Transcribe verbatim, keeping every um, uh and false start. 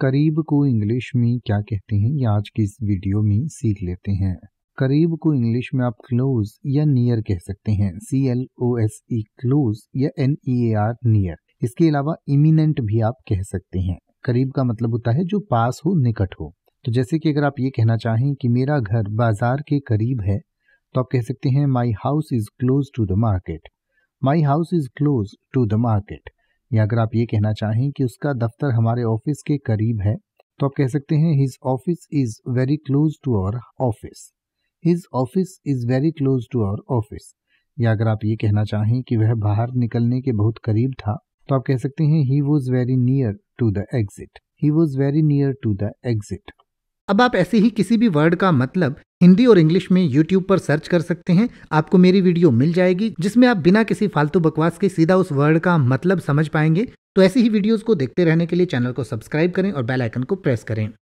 करीब को इंग्लिश में क्या कहते हैं, ये आज की इस वीडियो में सीख लेते हैं। करीब को इंग्लिश में आप क्लोज या नियर कह सकते हैं, C L O S E close या N E A R near. इसके अलावा इमिनेंट भी आप कह सकते हैं। करीब का मतलब होता है जो पास हो, निकट हो। तो जैसे कि अगर आप ये कहना चाहें कि मेरा घर बाजार के करीब है, तो आप कह सकते हैं my house is close to the market, my house is close to the market. या अगर आप ये कहना चाहें कि उसका दफ्तर हमारे ऑफिस के करीब है, तो आप कह सकते हैं his office is very close to our office, his office is very close to our office. या अगर आप ये कहना चाहें कि वह बाहर निकलने के बहुत करीब था, तो आप कह सकते हैं he was very near to the exit, he was very near to the exit. अब आप ऐसे ही किसी भी वर्ड का मतलब हिंदी और इंग्लिश में YouTube पर सर्च कर सकते हैं, आपको मेरी वीडियो मिल जाएगी जिसमें आप बिना किसी फालतू बकवास के सीधा उस वर्ड का मतलब समझ पाएंगे। तो ऐसी ही वीडियोस को देखते रहने के लिए चैनल को सब्सक्राइब करें और बेल आइकन को प्रेस करें।